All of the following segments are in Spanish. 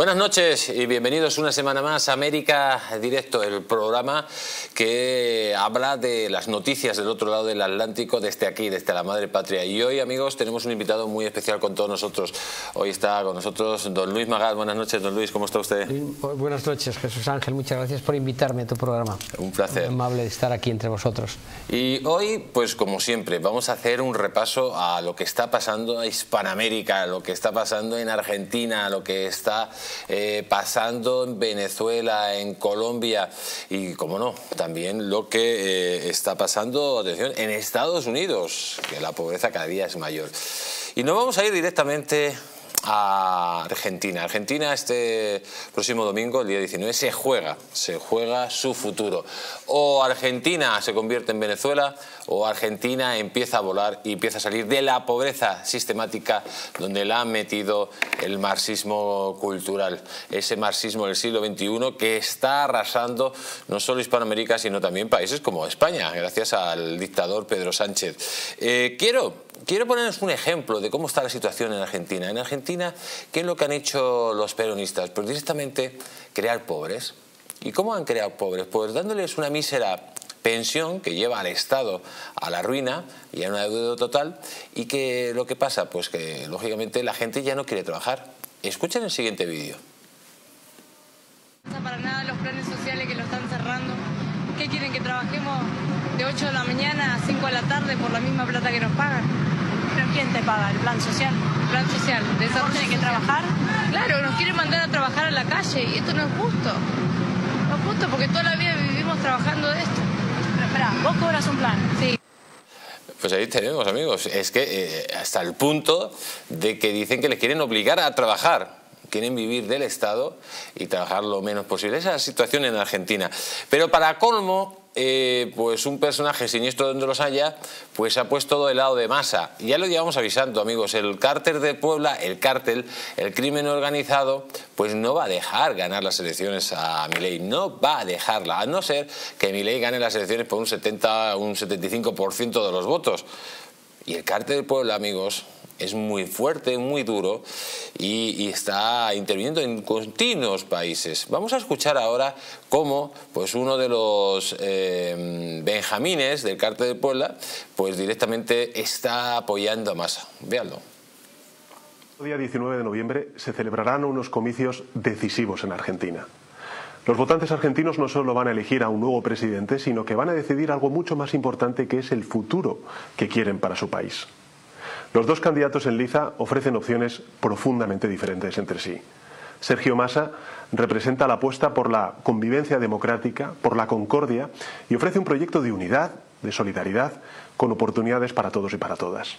Buenas noches y bienvenidos una semana más a América Directo, el programa que habla de las noticias del otro lado del Atlántico, desde aquí, desde la madre patria. Y hoy, amigos, tenemos un invitado muy especial con todos nosotros. Hoy está con nosotros don Luis Magal. Buenas noches, don Luis, ¿cómo está usted? Buenas noches, Jesús Ángel, muchas gracias por invitarme a tu programa. Un placer. Muy amable de estar aquí entre vosotros. Y hoy, pues como siempre, vamos a hacer un repaso a lo que está pasando en Hispanoamérica, a lo que está pasando en Argentina, a lo que está pasando en Venezuela, en Colombia y, como no, también lo que está pasando, atención, en Estados Unidos, que la pobreza cada día es mayor. Y nos vamos a ir directamente a Argentina. Argentina este próximo domingo, el día 19, se juega su futuro. O Argentina se convierte en Venezuela, o Argentina empieza a volar y empieza a salir de la pobreza sistemática donde la ha metido el marxismo cultural. Ese marxismo del siglo XXI que está arrasando no solo Hispanoamérica, sino también países como España, gracias al dictador Pedro Sánchez. Quiero ponernos un ejemplo de cómo está la situación en Argentina. En Argentina, ¿qué es lo que han hecho los peronistas? Pues directamente crear pobres. ¿Y cómo han creado pobres? Pues dándoles una mísera pensión que lleva al Estado a la ruina y a una deuda total. ¿Y que lo que pasa? Pues que, lógicamente, la gente ya no quiere trabajar. Escuchen el siguiente vídeo. No pasa para nada los planes sociales que lo están cerrando. ¿Qué quieren? ¿Que trabajemos de 8 de la mañana a 5 de la tarde por la misma plata que nos pagan? ¿Quién te paga? ¿El plan social? El plan social. ¿De esa tiene que trabajar? Claro, nos quieren mandar a trabajar a la calle y esto no es justo. No es justo porque toda la vida vivimos trabajando de esto. Pero espera, vos cobras un plan. Sí. Pues ahí tenemos, amigos. Es que hasta el punto de que dicen que les quieren obligar a trabajar. Quieren vivir del Estado y trabajar lo menos posible. Esa es la situación en Argentina. Pero para colmo, pues un personaje siniestro donde los haya, pues se ha puesto del lado de Massa. Ya lo llevamos avisando, amigos. El cártel de Puebla, el crimen organizado, pues no va a dejar ganar las elecciones a Milei. No va a dejarla, a no ser que Milei gane las elecciones por un 70, un 75% de los votos. Y el cártel de Puebla, amigos, es muy fuerte, muy duro y está interviniendo en continuos países. Vamos a escuchar ahora cómo pues uno de los benjamines del Cártel de Puebla pues directamente está apoyando a Massa. Veanlo. El día 19 de noviembre se celebrarán unos comicios decisivos en Argentina. Los votantes argentinos no solo van a elegir a un nuevo presidente, sino que van a decidir algo mucho más importante, que es el futuro que quieren para su país. Los dos candidatos en liza ofrecen opciones profundamente diferentes entre sí. Sergio Massa representa la apuesta por la convivencia democrática, por la concordia, y ofrece un proyecto de unidad, de solidaridad, con oportunidades para todos y para todas.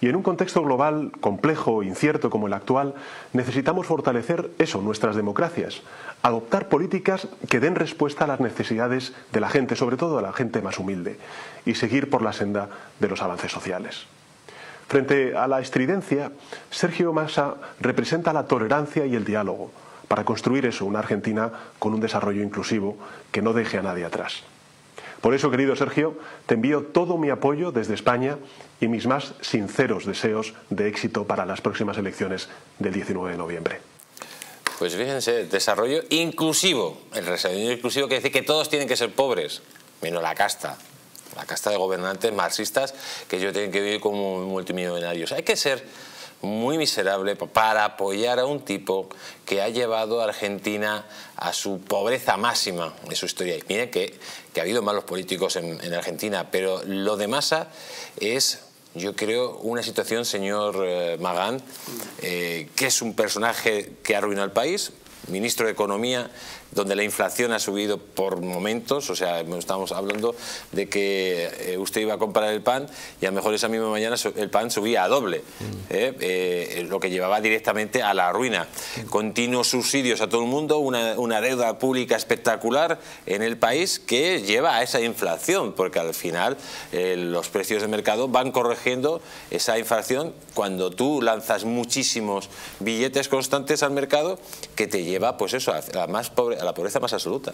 Y en un contexto global complejo e incierto como el actual, necesitamos fortalecer eso, nuestras democracias, adoptar políticas que den respuesta a las necesidades de la gente, sobre todo a la gente más humilde, y seguir por la senda de los avances sociales. Frente a la estridencia, Sergio Massa representa la tolerancia y el diálogo para construir eso, una Argentina con un desarrollo inclusivo que no deje a nadie atrás. Por eso, querido Sergio, te envío todo mi apoyo desde España y mis más sinceros deseos de éxito para las próximas elecciones del 19 de noviembre. Pues fíjense, desarrollo inclusivo. El desarrollo inclusivo quiere decir que todos tienen que ser pobres, menos la casta. La casta de gobernantes marxistas que ellos tienen que vivir como multimillonarios. Hay que ser muy miserable para apoyar a un tipo que ha llevado a Argentina a su pobreza máxima en su historia. Y miren que ha habido malos políticos en Argentina, pero lo de Massa es, yo creo, una situación, señor Magán, que es un personaje que ha arruinado el país, ministro de Economía, donde la inflación ha subido por momentos. O sea, estamos hablando de que usted iba a comprar el pan y a lo mejor esa misma mañana el pan subía a doble, lo que llevaba directamente a la ruina. Continuos subsidios a todo el mundo, una deuda pública espectacular en el país que lleva a esa inflación, porque al final los precios de mercado van corrigiendo esa inflación cuando tú lanzas muchísimos billetes constantes al mercado, que te lleva pues eso, a más pobre, a la pobreza más absoluta.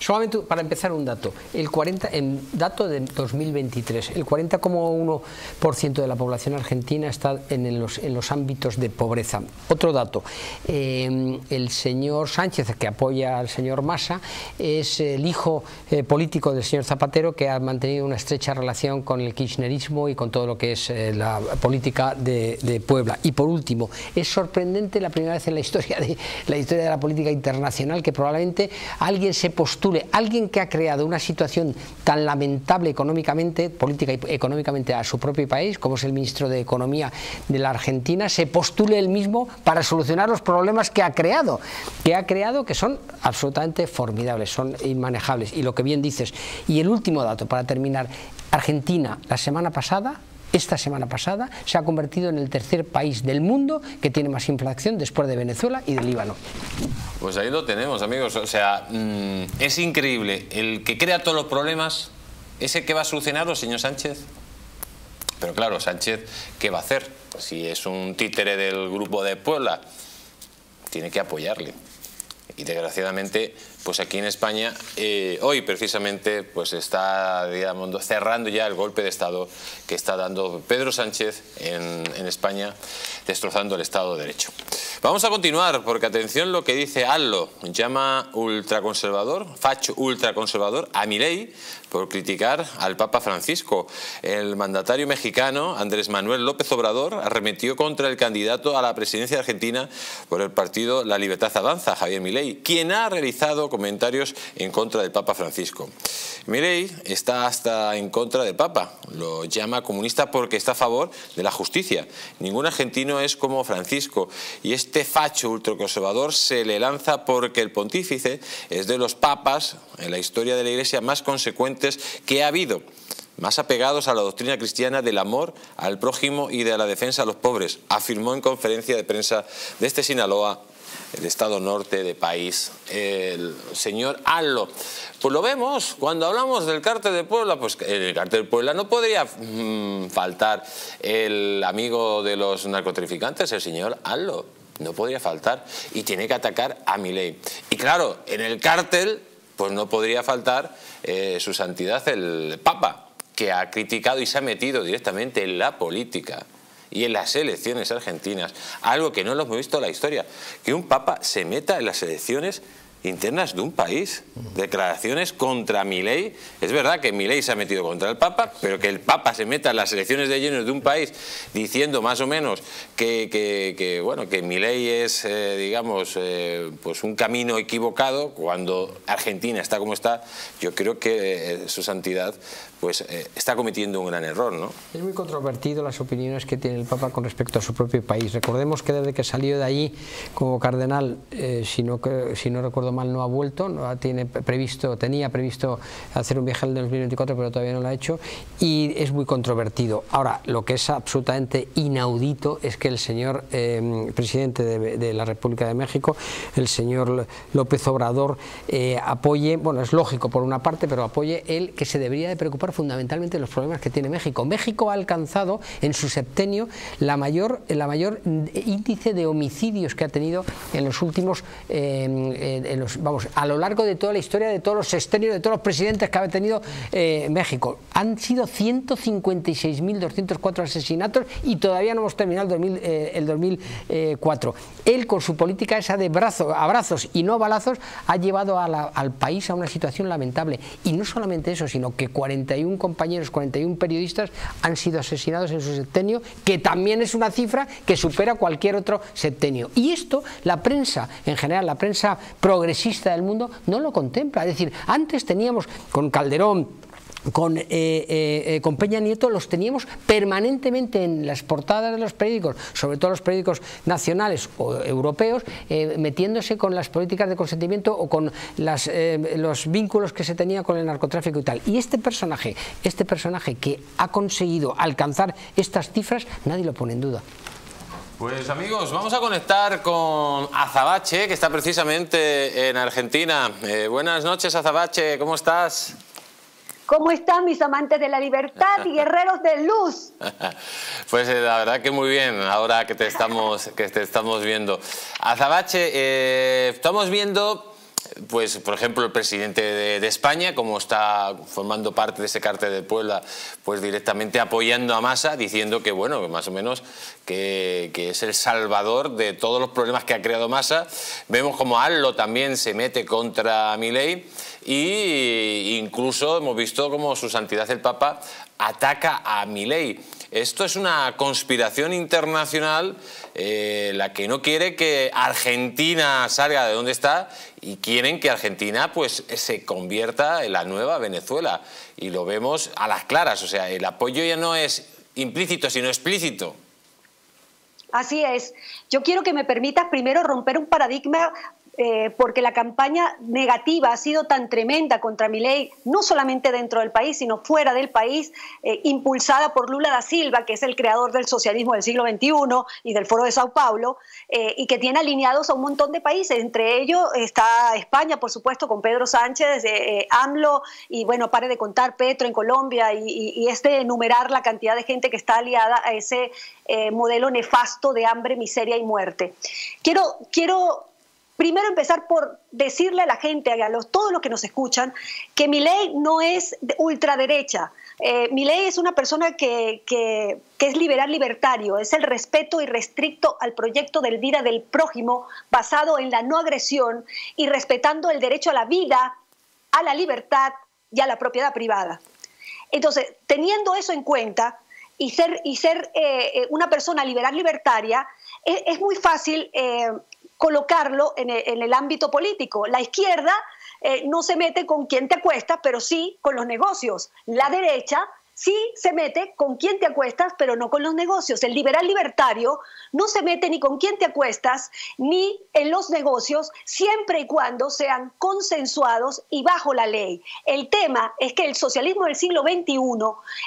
Solamente para empezar un dato, el 40, en dato de 2023, el 40,1% de la población argentina está en los ámbitos de pobreza. Otro dato, el señor Sánchez, que apoya al señor Massa, es el hijo político del señor Zapatero, que ha mantenido una estrecha relación con el kirchnerismo y con todo lo que es la política de Puebla. Y por último, es sorprendente, la primera vez en la historia de la política internacional, que probablemente alguien se postule, alguien que ha creado una situación tan lamentable económicamente, política y económicamente, a su propio país, como es el ministro de Economía de la Argentina, se postule él mismo para solucionar los problemas que ha creado, que son absolutamente formidables, son inmanejables. Y lo que bien dices, y el último dato para terminar, Argentina la semana pasada, esta semana pasada, se ha convertido en el tercer país del mundo que tiene más inflación, después de Venezuela y de Líbano. Pues ahí lo tenemos, amigos. O sea, es increíble. El que crea todos los problemas es el que va a solucionarlos, señor Sánchez. Pero claro, Sánchez, ¿qué va a hacer? Si es un títere del grupo de Puebla, tiene que apoyarle. Y desgraciadamente, pues aquí en España, hoy precisamente, pues está, digamos, cerrando ya el golpe de Estado que está dando Pedro Sánchez en España, destrozando el Estado de Derecho. Vamos a continuar, porque atención lo que dice Allo, llama ultraconservador, facho ultraconservador, a Milei por criticar al Papa Francisco. El mandatario mexicano, Andrés Manuel López Obrador, arremetió contra el candidato a la presidencia argentina por el partido La Libertad Avanza, Javier Milei, quien ha realizado comentarios en contra del Papa Francisco. Milei está hasta en contra del Papa, lo llama comunista porque está a favor de la justicia. Ningún argentino es como Francisco, y este facho ultraconservador se le lanza porque el pontífice es de los papas en la historia de la Iglesia más consecuente que ha habido, más apegados a la doctrina cristiana del amor al prójimo y de la defensa a los pobres, afirmó en conferencia de prensa de este Sinaloa, el estado norte de país, el señor Allo. Pues lo vemos cuando hablamos del Cártel de Puebla, pues el Cártel de Puebla no podría faltar el amigo de los narcotraficantes, el señor Allo, no podría faltar, y tiene que atacar a Milei. Y claro, en el cártel pues no podría faltar su santidad el Papa, que ha criticado y se ha metido directamente en la política y en las elecciones argentinas, algo que no lo hemos visto en la historia, que un Papa se meta en las elecciones internas de un país. Declaraciones contra Milei. Es verdad que Milei se ha metido contra el Papa, pero que el Papa se meta en las elecciones de lleno de un país diciendo más o menos que bueno, que Milei es digamos pues un camino equivocado, cuando Argentina está como está, yo creo que su santidad pues está cometiendo un gran error, ¿no? Es muy controvertido las opiniones que tiene el Papa con respecto a su propio país. Recordemos que desde que salió de allí como cardenal, si no recuerdo mal, no ha vuelto, tenía previsto hacer un viaje en el 2024, pero todavía no lo ha hecho, y es muy controvertido. Ahora, lo que es absolutamente inaudito es que el señor presidente de la República de México, el señor López Obrador, apoye, bueno, es lógico por una parte, pero apoye el que se debería de preocupar fundamentalmente los problemas que tiene México. México ha alcanzado en su septenio la mayor índice de homicidios que ha tenido en los últimos a lo largo de toda la historia, de todos los sexenios, de todos los presidentes que ha tenido México. Han sido 156.204 asesinatos y todavía no hemos terminado el 2004. Él, con su política esa de abrazos y no balazos, ha llevado al país a una situación lamentable. Y no solamente eso, sino que 41 compañeros, 41 periodistas han sido asesinados en su septenio, que también es una cifra que supera cualquier otro septenio. Y esto la prensa, en general la prensa progresista del mundo, no lo contempla. Es decir, antes teníamos con Calderón, con Peña Nieto, los teníamos permanentemente en las portadas de los periódicos, sobre todo los periódicos nacionales o europeos, metiéndose con las políticas de consentimiento o con los vínculos que se tenía con el narcotráfico y tal. Y este personaje que ha conseguido alcanzar estas cifras, nadie lo pone en duda. Pues amigos, vamos a conectar con Azabache, que está precisamente en Argentina. Buenas noches, Azabache, ¿cómo estás? ¿Cómo están mis amantes de la libertad y guerreros de luz? Pues la verdad que muy bien, ahora que te estamos viendo. Azabache, estamos viendo pues, por ejemplo, el presidente de España, como está formando parte de ese Cártel de Puebla, pues directamente apoyando a Massa, diciendo que, bueno, que más o menos que es el salvador de todos los problemas que ha creado Massa. Vemos como Allo también se mete contra Milei e incluso hemos visto como Su Santidad el Papa ataca a Milei. Esto es una conspiración internacional, la que no quiere que Argentina salga de donde está, y quieren que Argentina pues se convierta en la nueva Venezuela, y lo vemos a las claras. O sea, el apoyo ya no es implícito sino explícito. Así es. Yo quiero que me permitas primero romper un paradigma, porque la campaña negativa ha sido tan tremenda contra Milei, no solamente dentro del país, sino fuera del país, impulsada por Lula da Silva, que es el creador del socialismo del siglo XXI y del Foro de Sao Paulo, y que tiene alineados a un montón de países. Entre ellos está España, por supuesto, con Pedro Sánchez, AMLO, y bueno, pare de contar, Petro en Colombia, y es de enumerar la cantidad de gente que está aliada a ese modelo nefasto de hambre, miseria y muerte. Quiero primero empezar por decirle a la gente, a todos los que nos escuchan, que Milei no es ultraderecha. Milei es una persona que es liberal libertario, es el respeto irrestricto al proyecto de vida del prójimo, basado en la no agresión y respetando el derecho a la vida, a la libertad y a la propiedad privada. Entonces, teniendo eso en cuenta y ser una persona liberal libertaria, es muy fácil colocarlo en el ámbito político. La izquierda no se mete con quién te acuestas, pero sí con los negocios. La derecha sí se mete con quién te acuestas, pero no con los negocios. El liberal libertario no se mete ni con quién te acuestas, ni en los negocios, siempre y cuando sean consensuados y bajo la ley. El tema es que el socialismo del siglo XXI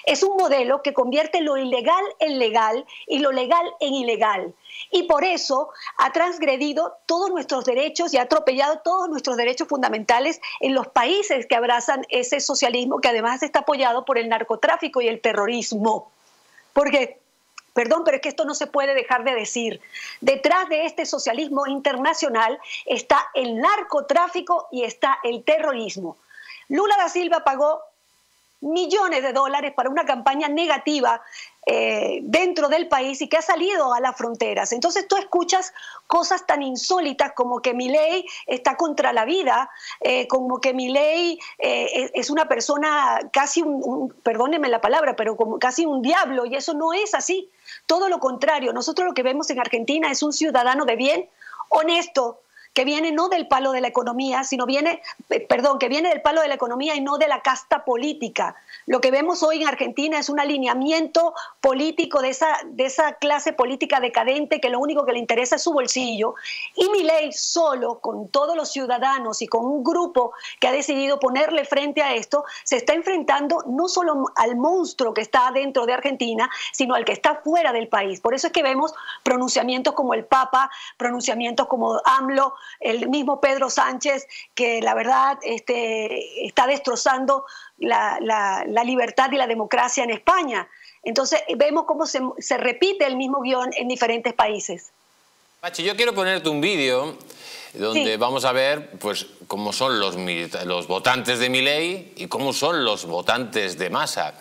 es un modelo que convierte lo ilegal en legal y lo legal en ilegal. Y por eso ha transgredido todos nuestros derechos y ha atropellado todos nuestros derechos fundamentales en los países que abrazan ese socialismo, que además está apoyado por el narcotráfico y el terrorismo. Porque, perdón, pero es que esto no se puede dejar de decir. Detrás de este socialismo internacional está el narcotráfico y está el terrorismo. Lula da Silva pagó millones de dólares para una campaña negativa dentro del país y que ha salido a las fronteras. Entonces tú escuchas cosas tan insólitas como que Milei está contra la vida, como que Milei es una persona casi perdónenme la palabra, pero como casi un diablo, y eso no es así. Todo lo contrario, nosotros lo que vemos en Argentina es un ciudadano de bien, honesto, que viene no del palo de la economía, sino que viene del palo de la economía y no de la casta política. Lo que vemos hoy en Argentina es un alineamiento político de esa clase política decadente que lo único que le interesa es su bolsillo. Y Milei solo, con todos los ciudadanos y con un grupo que ha decidido ponerle frente a esto, se está enfrentando no solo al monstruo que está dentro de Argentina, sino al que está fuera del país. Por eso es que vemos pronunciamientos como el Papa, pronunciamientos como AMLO, el mismo Pedro Sánchez, que la verdad está destrozando la libertad y la democracia en España. Entonces vemos cómo se repite el mismo guión en diferentes países. Pachi, yo quiero ponerte un vídeo donde vamos a ver pues cómo son los votantes de Milei y cómo son los votantes de Massa.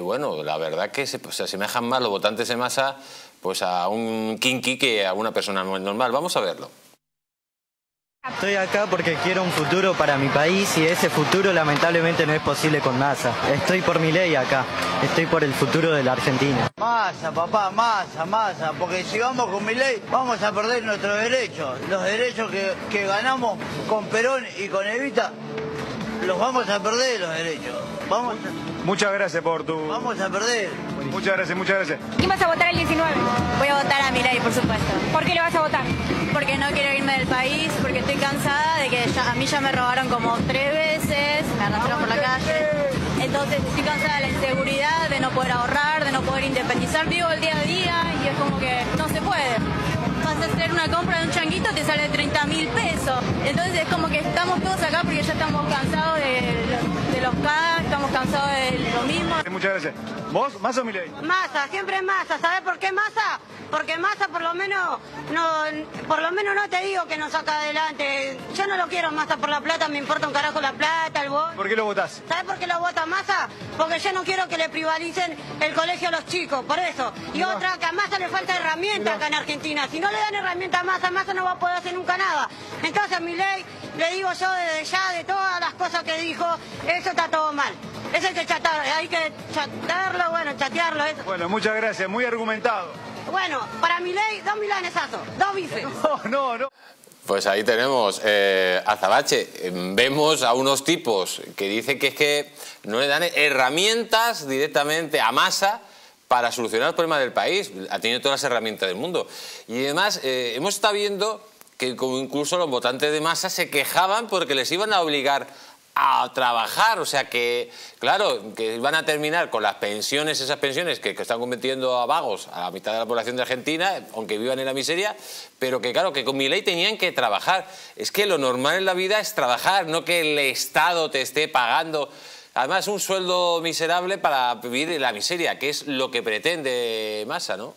Bueno, la verdad que se asemejan más los votantes de Massa pues a un kinky que a una persona normal. Vamos a verlo. Estoy acá porque quiero un futuro para mi país, y ese futuro lamentablemente no es posible con Massa. Estoy por Milei acá, estoy por el futuro de la Argentina. Massa, papá, Massa, Massa, porque si vamos con Milei vamos a perder nuestros derechos. Los derechos que ganamos con Perón y con Evita, los vamos a perder, los derechos. Muchas gracias por tu... Vamos a perder. Muchas gracias, muchas gracias. ¿Quién vas a votar el 19? Voy a votar a Milei, por supuesto. ¿Por qué lo vas a votar? Porque no quiero irme del país, porque estoy cansada de que a mí ya me robaron como 3 veces, me arrastraron por la calle. Entonces estoy cansada de la inseguridad, de no poder ahorrar, de no poder independizar. Vivo el día a día y es como que no se puede. Vas a hacer una compra de un changuito, te sale 30.000 pesos. Entonces es como que estamos todos acá porque ya estamos cansados de los K, estamos cansados de lo mismo. muchas veces. ¿Vos, Massa o Milei? Massa, siempre Massa. ¿Sabés por qué Massa? Porque Massa por lo menos no te digo que nos saca adelante. Yo no lo quiero Massa por la plata, me importa un carajo la plata, el voto. ¿Por qué lo votás? ¿Sabés por qué lo vota Massa? Porque yo no quiero que le privaticen el colegio a los chicos, por eso. Y no. Otra, que a Massa le falta herramienta acá en Argentina. Si no le dan herramienta a Massa, Massa no va a poder hacer nunca nada. Entonces, Milei, le digo yo desde ya, de todas las cosas que dijo, eso está todo mal. Eso hay que chatarlo, bueno, chatearlo. Eso. Bueno, muchas gracias, muy argumentado. Bueno, para Milei, 2 milanesazos, 2 bifes. No. Pues ahí tenemos Azabache. Vemos a unos tipos que dicen que es que no le dan herramientas directamente a Massa para solucionar el problema del país. Ha tenido todas las herramientas del mundo. Y además, hemos estado viendo que como incluso los votantes de Massa se quejaban porque les iban a obligar a trabajar, o sea que, claro, que van a terminar con las pensiones, esas pensiones que están convirtiendo a vagos a la mitad de la población de Argentina, aunque vivan en la miseria, pero que claro, que con Milei tenían que trabajar. Es que lo normal en la vida es trabajar, no que el Estado te esté pagando. Además, un sueldo miserable para vivir en la miseria, que es lo que pretende Massa, ¿no?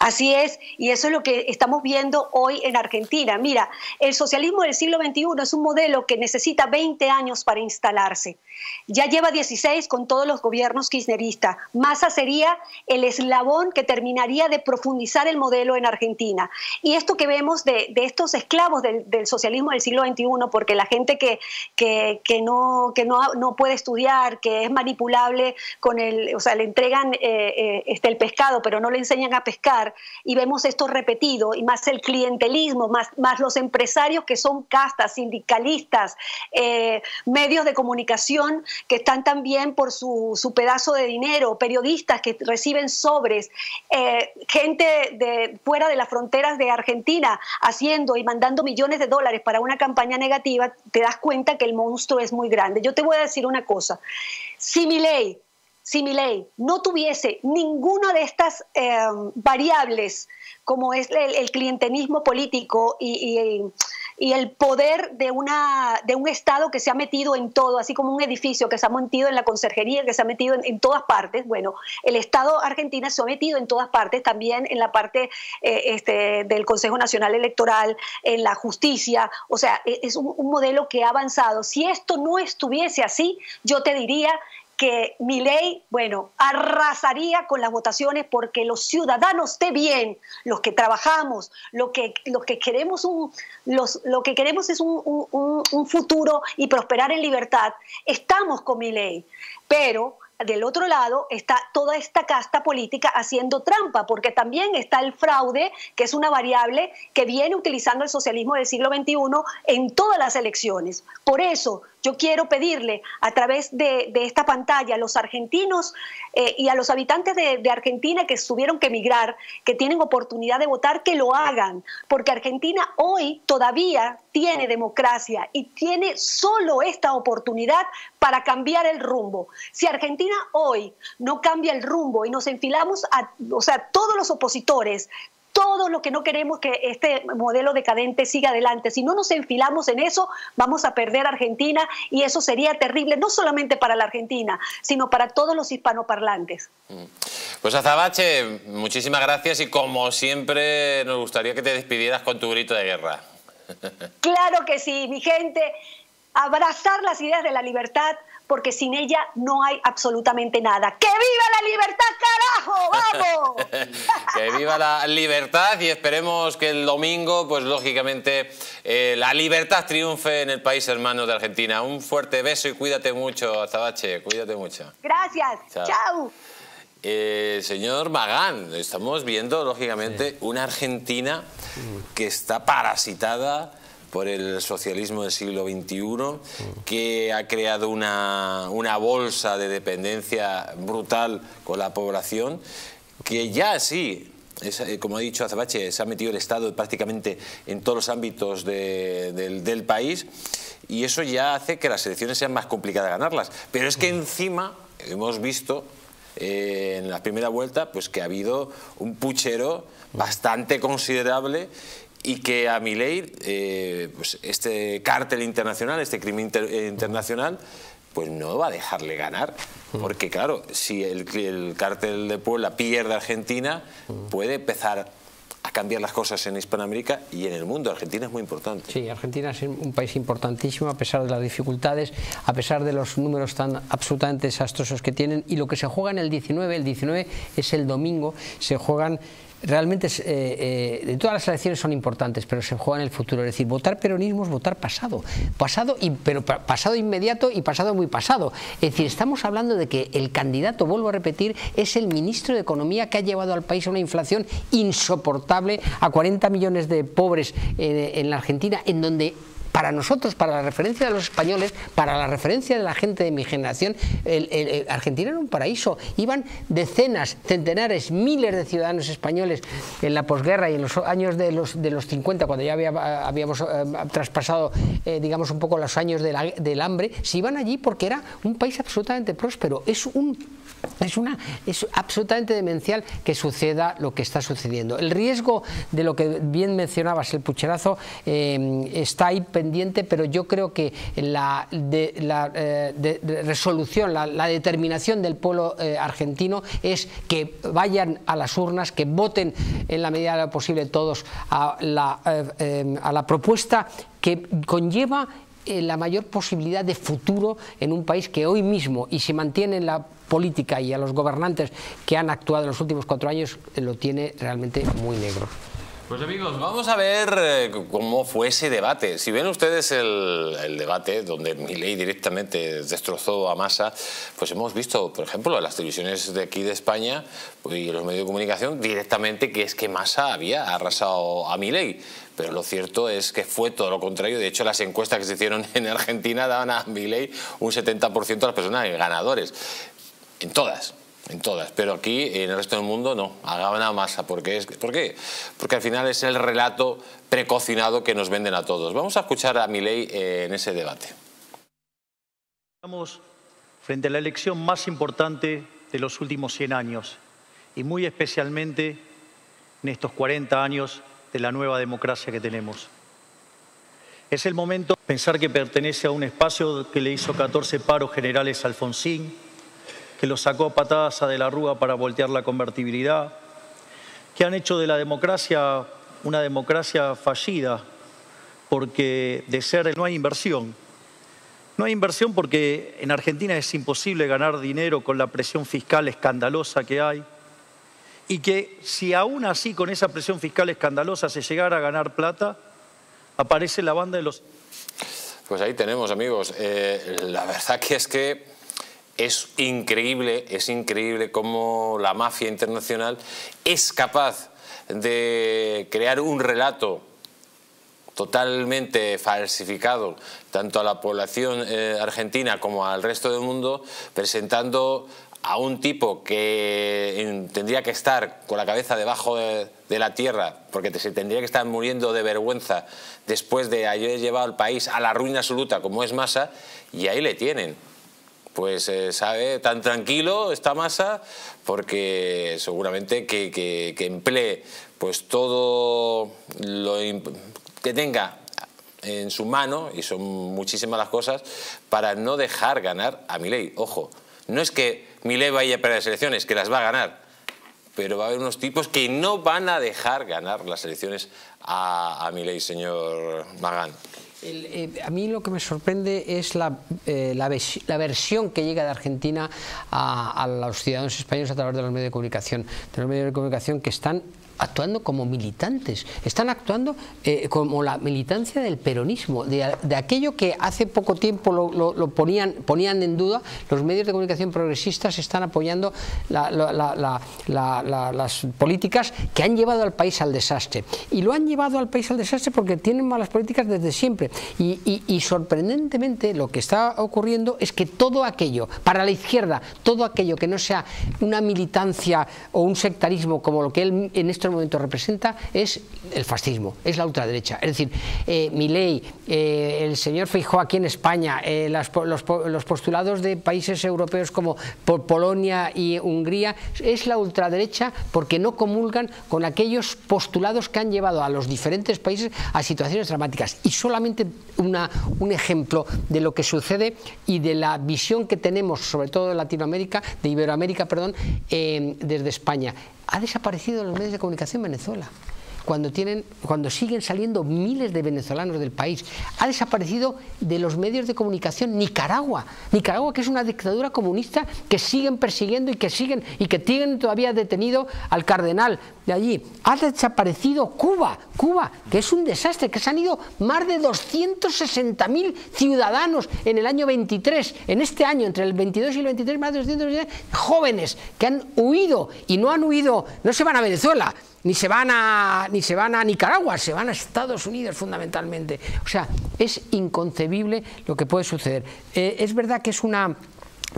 Así es, y eso es lo que estamos viendo hoy en Argentina. Mira, el socialismo del siglo XXI es un modelo que necesita 20 años para instalarse. Ya lleva 16 con todos los gobiernos kirchneristas. Massa sería el eslabón que terminaría de profundizar el modelo en Argentina. Y esto que vemos de estos esclavos del socialismo del siglo XXI, porque la gente que no puede estudiar, que es manipulable, con el, o sea, le entregan el pescado, pero no le enseñan a pescar, y vemos esto repetido, y más el clientelismo, más los empresarios que son castas, sindicalistas, medios de comunicación, que están también por su pedazo de dinero, periodistas que reciben sobres, gente fuera de las fronteras de Argentina haciendo y mandando millones de dólares para una campaña negativa. Te das cuenta que el monstruo es muy grande. Yo te voy a decir una cosa, si Milei no tuviese ninguna de estas variables, como es el clientelismo político y el poder de un Estado que se ha metido en todo, así como un edificio que se ha metido en la conserjería, que se ha metido en todas partes. Bueno, el Estado argentino se ha metido en todas partes, también en la parte del Consejo Nacional Electoral, en la justicia. O sea, es un modelo que ha avanzado. Si esto no estuviese así, yo te diría que Milei, bueno, arrasaría con las votaciones, porque los ciudadanos de bien, los que trabajamos, lo que queremos es un futuro y prosperar en libertad, estamos con Milei. Pero del otro lado está toda esta casta política haciendo trampa, porque también está el fraude, que es una variable que viene utilizando el socialismo del siglo XXI en todas las elecciones. Por eso yo quiero pedirle a través de esta pantalla a los argentinos y a los habitantes de Argentina que tuvieron que emigrar, que tienen oportunidad de votar, que lo hagan, porque Argentina hoy todavía tiene democracia y tiene solo esta oportunidad para cambiar el rumbo. Si Argentina hoy no cambia el rumbo y nos enfilamos, todos los opositores, todo lo que no queremos que este modelo decadente siga adelante, si no nos enfilamos en eso, vamos a perder a Argentina, y eso sería terrible, no solamente para la Argentina, sino para todos los hispanoparlantes. Pues Azabache, muchísimas gracias, y como siempre nos gustaría que te despidieras con tu grito de guerra. Claro que sí, mi gente, abrazar las ideas de la libertad, porque sin ella no hay absolutamente nada. ¡Que viva la libertad, carajo! ¡Vamos! ¡Que viva la libertad! Y esperemos que el domingo, pues lógicamente, la libertad triunfe en el país hermano de Argentina. Un fuerte beso y cuídate mucho, Azabache, cuídate mucho. Gracias, chao. Señor Magal, estamos viendo, lógicamente, una Argentina que está parasitada por el socialismo del siglo XXI, que ha creado una bolsa de dependencia brutal con la población, que ya sí, como ha dicho Azabache, se ha metido el Estado prácticamente en todos los ámbitos del país, y eso ya hace que las elecciones sean más complicadas ganarlas. Pero es que encima hemos visto en la primera vuelta pues que ha habido un puchero bastante considerable, y que a Milei, pues este cártel internacional, este crimen internacional, pues no va a dejarle ganar. Porque claro, si el cártel de Puebla pierde Argentina, puede empezar a cambiar las cosas en Hispanoamérica y en el mundo. Argentina es muy importante. Sí, Argentina es un país importantísimo a pesar de las dificultades, a pesar de los números tan absolutamente desastrosos que tienen, y lo que se juega en el 19 es el domingo, se juegan... Realmente todas las elecciones son importantes, pero se juega en el futuro. Es decir, votar peronismo es votar pasado. Pasado inmediato y pasado muy pasado. Es decir, estamos hablando de que el candidato, vuelvo a repetir, es el ministro de Economía que ha llevado al país a una inflación insoportable, a 40 millones de pobres en la Argentina, en donde... Para nosotros, para la referencia de los españoles, para la referencia de la gente de mi generación, Argentina era un paraíso. Iban decenas, centenares, miles de ciudadanos españoles en la posguerra y en los años de los 50, cuando ya habíamos traspasado, digamos, un poco los años del hambre, se iban allí porque era un país absolutamente próspero. Es absolutamente demencial que suceda lo que está sucediendo. El riesgo de lo que bien mencionabas, el pucherazo, está ahí pendiente, pero yo creo que la resolución, la determinación del pueblo argentino es que vayan a las urnas, que voten en la medida de lo posible todos a la propuesta que conlleva la mayor posibilidad de futuro en un país que hoy mismo, y se mantiene en la política y a los gobernantes que han actuado en los últimos 4 años, lo tiene realmente muy negro. Pues amigos, vamos a ver cómo fue ese debate. Si ven ustedes el debate donde Milei directamente destrozó a Massa, pues hemos visto, por ejemplo, en las televisiones de aquí de España y en los medios de comunicación directamente que es que Massa había arrasado a Milei. Pero lo cierto es que fue todo lo contrario. De hecho, las encuestas que se hicieron en Argentina daban a Milei un 70% de las personas ganadores. En todas, pero aquí en el resto del mundo no, hagan a Massa. ¿Por qué? Porque al final es el relato precocinado que nos venden a todos. Vamos a escuchar a Milei en ese debate. Estamos frente a la elección más importante de los últimos 100 años y muy especialmente en estos 40 años de la nueva democracia que tenemos. Es el momento de pensar que pertenece a un espacio que le hizo 14 paros generales a Alfonsín, que lo sacó a patadas a De la Rúa para voltear la convertibilidad, que han hecho de la democracia una democracia fallida, porque no hay inversión. No hay inversión porque en Argentina es imposible ganar dinero con la presión fiscal escandalosa que hay, y que si aún así con esa presión fiscal escandalosa se llegara a ganar plata, aparece la banda de los... Pues ahí tenemos, amigos. La verdad que es que... es increíble cómo la mafia internacional es capaz de crear un relato totalmente falsificado tanto a la población argentina como al resto del mundo, presentando a un tipo que tendría que estar con la cabeza debajo de la tierra, porque se tendría que estar muriendo de vergüenza después de haber llevado al país a la ruina absoluta como es Massa, y ahí le tienen. Pues sabe, tan tranquilo está Massa porque seguramente que emplee pues todo lo que tenga en su mano, y son muchísimas las cosas, para no dejar ganar a Milei. Ojo, no es que Milei vaya a perder las elecciones, que las va a ganar, pero va a haber unos tipos que no van a dejar ganar las elecciones a Milei, señor Magal. A mí lo que me sorprende es la versión que llega de Argentina a los ciudadanos españoles a través de los medios de comunicación, que están actuando como militantes, están actuando como la militancia del peronismo, de aquello que hace poco tiempo lo ponían en duda. Los medios de comunicación progresistas están apoyando las políticas que han llevado al país al desastre, y lo han llevado al país al desastre porque tienen malas políticas desde siempre, y sorprendentemente lo que está ocurriendo es que todo aquello, para la izquierda, todo aquello que no sea una militancia o un sectarismo como lo que él en estos momento representa, es el fascismo, es la ultraderecha. Es decir, Milei, el señor Feijóo aquí en España, los postulados de países europeos como Polonia y Hungría, es la ultraderecha porque no comulgan con aquellos postulados que han llevado a los diferentes países a situaciones dramáticas, y solamente solamente un ejemplo de lo que sucede y de la visión que tenemos, sobre todo de Latinoamérica, de Iberoamérica, perdón, desde España. Ha desaparecido los medios de comunicación en Venezuela. Cuando siguen saliendo miles de venezolanos del país. Ha desaparecido de los medios de comunicación Nicaragua. Nicaragua, que es una dictadura comunista que siguen persiguiendo y que tienen todavía detenido al cardenal de allí. Ha desaparecido Cuba. Cuba, que es un desastre, que se han ido más de 260.000 ciudadanos en el año 23. En este año, entre el 22 y el 23, más de 260.000 jóvenes que han huido y no han huido, no se van a Venezuela. Ni se van a Nicaragua, se van a Estados Unidos fundamentalmente. O sea, es inconcebible lo que puede suceder. Es verdad que es una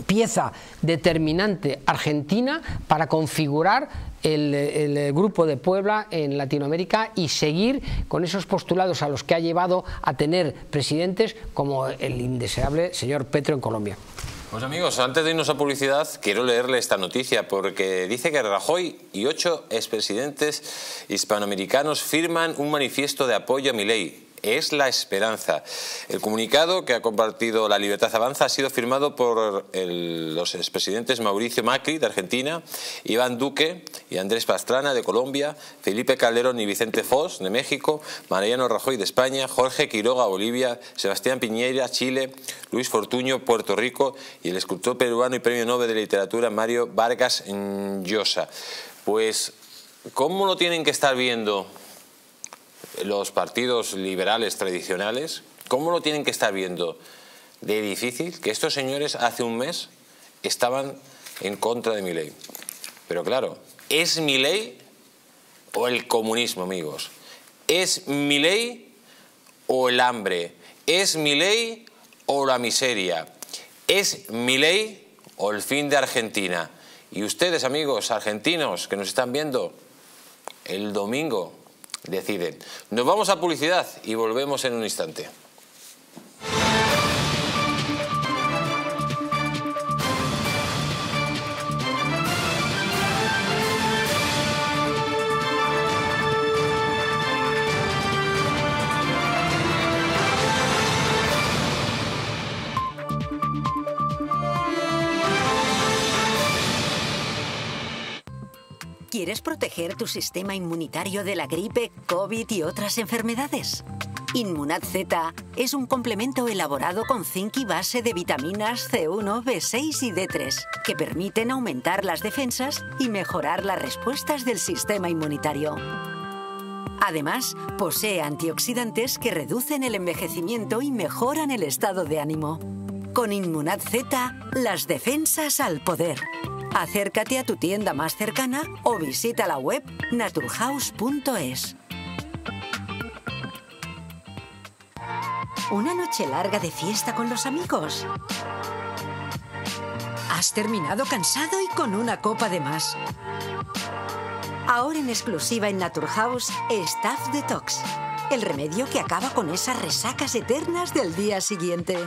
pieza determinante Argentina para configurar el grupo de Puebla en Latinoamérica y seguir con esos postulados a los que ha llevado a tener presidentes como el indeseable señor Petro en Colombia. Pues amigos, antes de irnos a publicidad, quiero leerle esta noticia porque dice que Rajoy y 8 expresidentes hispanoamericanos firman un manifiesto de apoyo a Milei. Es la esperanza. El comunicado que ha compartido La Libertad Avanza ha sido firmado por los expresidentes Mauricio Macri, de Argentina, Iván Duque y Andrés Pastrana, de Colombia, Felipe Calderón y Vicente Fox, de México, Mariano Rajoy, de España, Jorge Quiroga, Bolivia, Sebastián Piñera, Chile, Luis Fortuño, Puerto Rico, y el escultor peruano y premio Nobel de Literatura Mario Vargas Llosa. Pues, ¿cómo lo tienen que estar viendo los partidos liberales tradicionales? ¿Cómo lo tienen que estar viendo de difícil? Que estos señores hace un mes estaban en contra de Milei. Pero claro, ¿es Milei o el comunismo, amigos? ¿Es Milei o el hambre? ¿Es Milei o la miseria? ¿Es Milei o el fin de Argentina? Y ustedes, amigos argentinos que nos están viendo, el domingo deciden. Nos vamos a publicidad y volvemos en un instante. ¿Quieres proteger tu sistema inmunitario de la gripe, COVID y otras enfermedades? Inmunad Z es un complemento elaborado con zinc y base de vitaminas C1, B6 y D3 que permiten aumentar las defensas y mejorar las respuestas del sistema inmunitario. Además, posee antioxidantes que reducen el envejecimiento y mejoran el estado de ánimo. Con Inmunad Z, las defensas al poder. Acércate a tu tienda más cercana o visita la web naturhaus.es. ¿Una noche larga de fiesta con los amigos? ¿Has terminado cansado y con una copa de más? Ahora en exclusiva en Naturhaus, Staff Detox, el remedio que acaba con esas resacas eternas del día siguiente.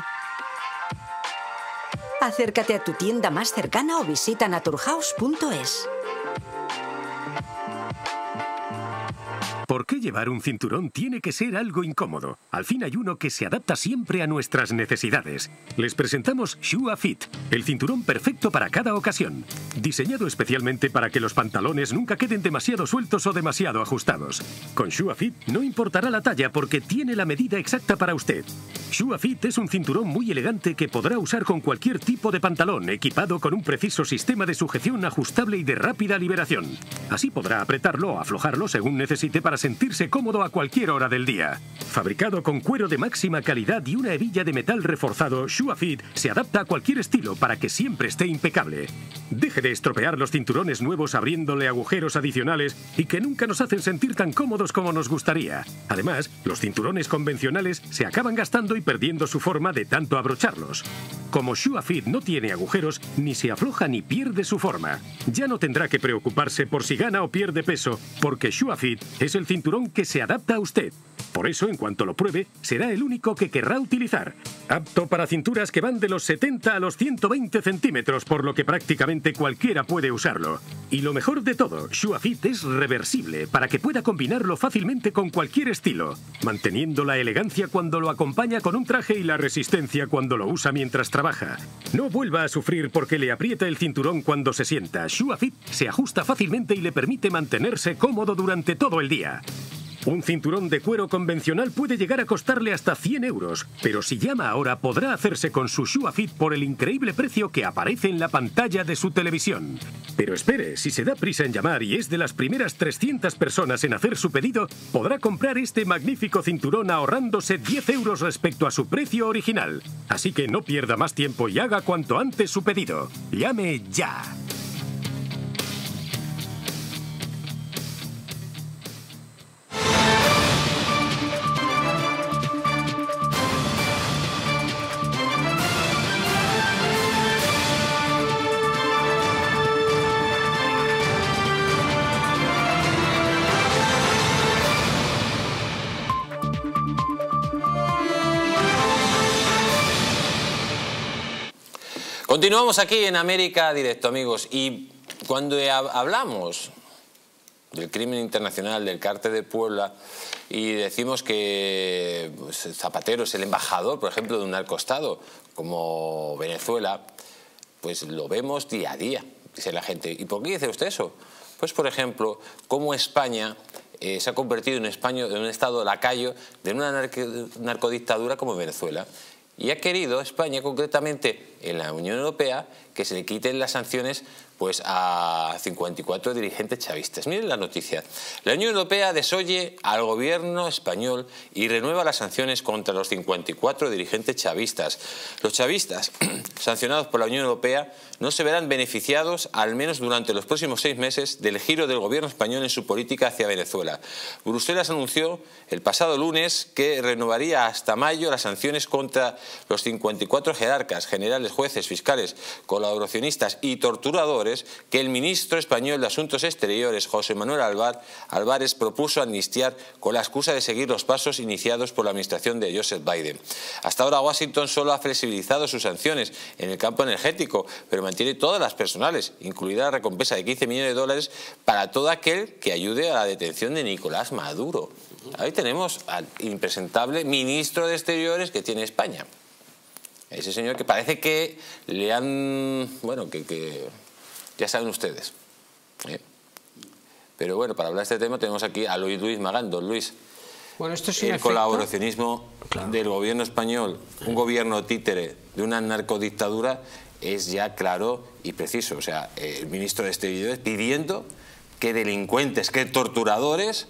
Acércate a tu tienda más cercana o visita naturhaus.es. ¿Por qué llevar un cinturón tiene que ser algo incómodo? Al fin hay uno que se adapta siempre a nuestras necesidades. Les presentamos Shua Fit, el cinturón perfecto para cada ocasión. Diseñado especialmente para que los pantalones nunca queden demasiado sueltos o demasiado ajustados. Con Shua Fit no importará la talla porque tiene la medida exacta para usted. Shua Fit es un cinturón muy elegante que podrá usar con cualquier tipo de pantalón, equipado con un preciso sistema de sujeción ajustable y de rápida liberación. Así podrá apretarlo o aflojarlo según necesite para sentirse cómodo a cualquier hora del día. Fabricado con cuero de máxima calidad y una hebilla de metal reforzado, Shua Fit se adapta a cualquier estilo para que siempre esté impecable. Deje de estropear los cinturones nuevos abriéndole agujeros adicionales y que nunca nos hacen sentir tan cómodos como nos gustaría. Además, los cinturones convencionales se acaban gastando y perdiendo su forma de tanto abrocharlos. Como Shua Fit no tiene agujeros, ni se afloja ni pierde su forma. Ya no tendrá que preocuparse por si gana o pierde peso, porque Shua Fit es el cinturón que se adapta a usted. Por eso, en cuanto lo pruebe, será el único que querrá utilizar. Apto para cinturas que van de los 70 a los 120 centímetros, por lo que prácticamente cualquiera puede usarlo. Y lo mejor de todo, ShuaFit es reversible para que pueda combinarlo fácilmente con cualquier estilo, manteniendo la elegancia cuando lo acompaña con un traje y la resistencia cuando lo usa mientras trabaja. No vuelva a sufrir porque le aprieta el cinturón cuando se sienta. ShuaFit se ajusta fácilmente y le permite mantenerse cómodo durante todo el día. Un cinturón de cuero convencional puede llegar a costarle hasta 100 euros, pero si llama ahora podrá hacerse con su ShuaFit por el increíble precio que aparece en la pantalla de su televisión. Pero espere, si se da prisa en llamar y es de las primeras 300 personas en hacer su pedido, podrá comprar este magnífico cinturón ahorrándose 10 euros respecto a su precio original. Así que no pierda más tiempo y haga cuanto antes su pedido. Llame ya. Continuamos aquí en América Directo, amigos, y cuando hablamos del crimen internacional, del Cártel de Puebla, y decimos que Zapatero es el embajador, por ejemplo, de un narcoestado como Venezuela, pues lo vemos día a día, dice la gente. ¿Y por qué dice usted eso? Pues, por ejemplo, cómo España se ha convertido en un estado lacayo de una narcodictadura como Venezuela. Y ha querido España, concretamente en la Unión Europea, que se le quiten las sanciones pues, a 54 dirigentes chavistas. Miren la noticia. La Unión Europea desoye al gobierno español y renueva las sanciones contra los 54 dirigentes chavistas. Los chavistas sancionados por la Unión Europea no se verán beneficiados, al menos durante los próximos 6 meses, del giro del gobierno español en su política hacia Venezuela. Bruselas anunció el pasado lunes que renovaría hasta mayo las sanciones contra los 54 jerarcas, generales, jueces, fiscales, colaboracionistas y torturadores que el ministro español de Asuntos Exteriores, José Manuel Albares, propuso amnistiar con la excusa de seguir los pasos iniciados por la administración de Joseph Biden. Hasta ahora Washington solo ha flexibilizado sus sanciones en el campo energético, pero mantiene todas las personales, incluida la recompensa de 15 millones de dólares para todo aquel que ayude a la detención de Nicolás Maduro. Ahí tenemos al impresentable ministro de Exteriores que tiene España. Ese señor que parece que le han... Bueno, que ya saben ustedes. Pero bueno, para hablar de este tema tenemos aquí a Luis Magal. Luis, bueno, esto sí, el colaboracionismo del gobierno español, un gobierno títere de una narcodictadura, es ya claro y preciso. O sea, el ministro de Exteriores pidiendo que delincuentes, que torturadores,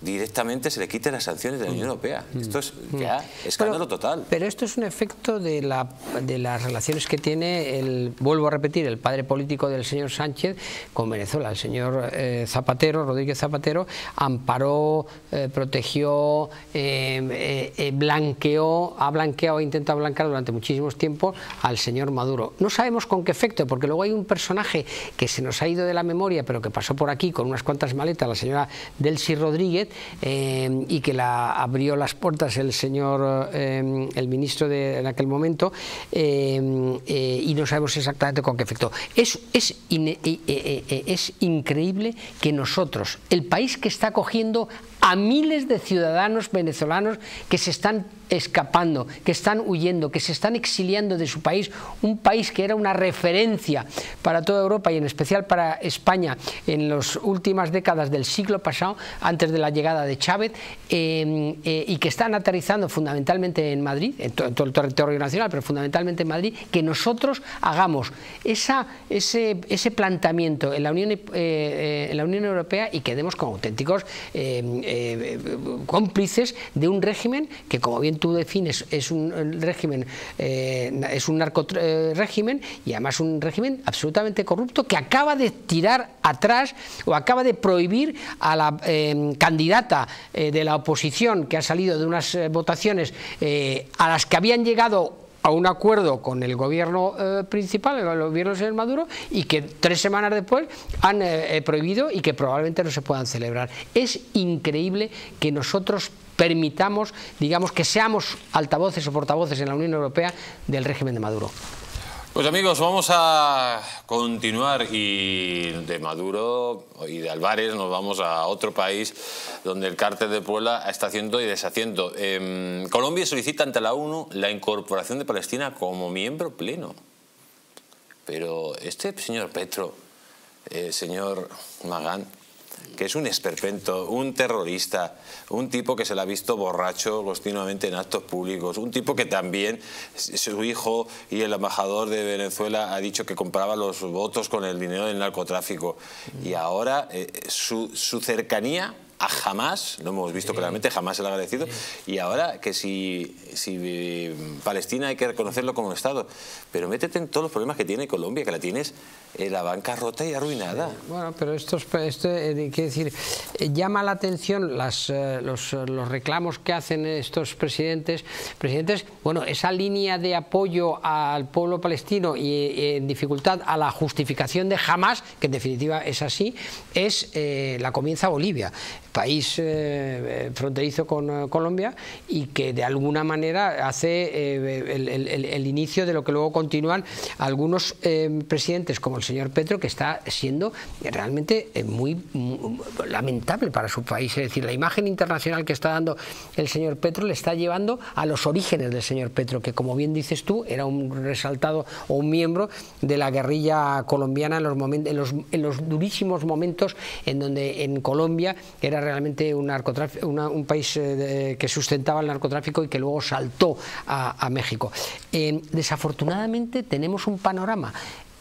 directamente se le quiten las sanciones de la Unión Europea. Esto es ya escándalo total. Pero esto es un efecto de las relaciones que tiene, vuelvo a repetir, el padre político del señor Sánchez con Venezuela. El señor Zapatero, Rodríguez Zapatero, amparó, protegió, blanqueó, ha intentado blanquear durante muchísimos tiempos al señor Maduro. No sabemos con qué efecto, porque luego hay un personaje que se nos ha ido de la memoria, pero que pasó por aquí con unas cuantas maletas, la señora Delcy Rodríguez, y que abrió las puertas el señor, el ministro en aquel momento, y no sabemos exactamente con qué efecto. Es increíble que nosotros, el país que está acogiendo a miles de ciudadanos venezolanos que se están escapando, que están huyendo, que se están exiliando de su país, un país que era una referencia para toda Europa y en especial para España en las últimas décadas del siglo pasado, antes de la llegada de Chávez, y que están aterrizando fundamentalmente en Madrid, en todo el territorio nacional, pero fundamentalmente en Madrid, que nosotros hagamos ese planteamiento en la Unión Europea y quedemos con auténticos cómplices de un régimen que, como bien tú defines, es un régimen, es un narco régimen, y además un régimen absolutamente corrupto que acaba de tirar atrás o acaba de prohibir a la candidata de la oposición que ha salido de unas votaciones a las que habían llegado a un acuerdo con el gobierno principal, el gobierno del señor Maduro, y que 3 semanas después han prohibido y que probablemente no se puedan celebrar. Es increíble que nosotros permitamos, digamos, que seamos altavoces o portavoces en la Unión Europea del régimen de Maduro. Pues amigos, vamos a continuar y de Maduro y de Albares nos vamos a otro país donde el cártel de Puebla está haciendo y deshaciendo. Colombia solicita ante la ONU la incorporación de Palestina como miembro pleno. Pero este señor Petro, señor Magán, que es un esperpento, un terrorista, un tipo que se le ha visto borracho continuamente en actos públicos, un tipo que también su hijo y el embajador de Venezuela ha dicho que compraba los votos con el dinero del narcotráfico. Y ahora su cercanía a Hamás, lo hemos visto claramente, Hamás se le ha agradecido, y ahora que si Palestina hay que reconocerlo como un Estado, pero métete en todos los problemas que tiene Colombia, que la tienes en la bancarrota y arruinada. Bueno, pero quiero decir, llama la atención los reclamos que hacen estos presidentes, bueno, esa línea de apoyo al pueblo palestino y en dificultad a la justificación de Hamás, que en definitiva es así, es la comienza Bolivia, país fronterizo con Colombia, y que de alguna manera hace el inicio de lo que luego continúan algunos presidentes como el señor Petro, que está siendo realmente muy lamentable para su país. Es decir, la imagen internacional que está dando el señor Petro le está llevando a los orígenes del señor Petro, que como bien dices tú, era un resaltado o un miembro de la guerrilla colombiana en los durísimos momentos en donde en Colombia era realmente un país que sustentaba el narcotráfico y que luego saltó a México. Desafortunadamente tenemos un panorama